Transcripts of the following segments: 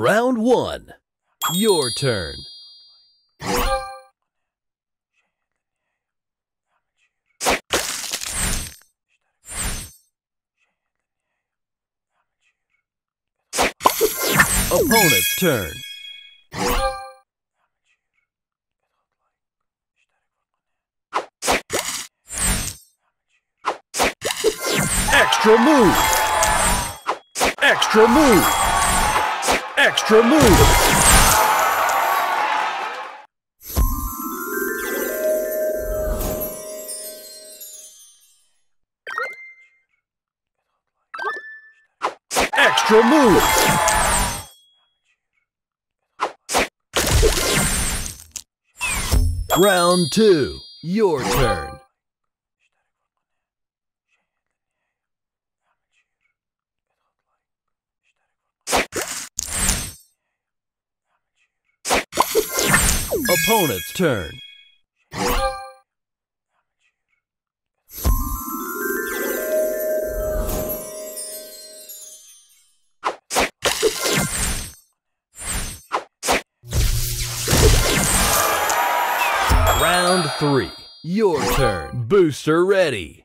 Round 1. Your turn. Opponent's turn. Extra move! Extra move! Extra move! Extra move! Round 2, your turn. Opponent's turn. Round 3. Your turn. Booster ready.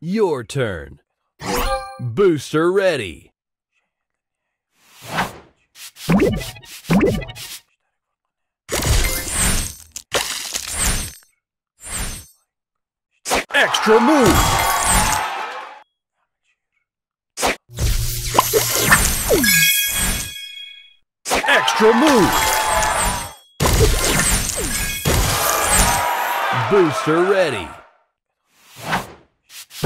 Your turn. Booster ready. Extra move. Extra move. Booster ready.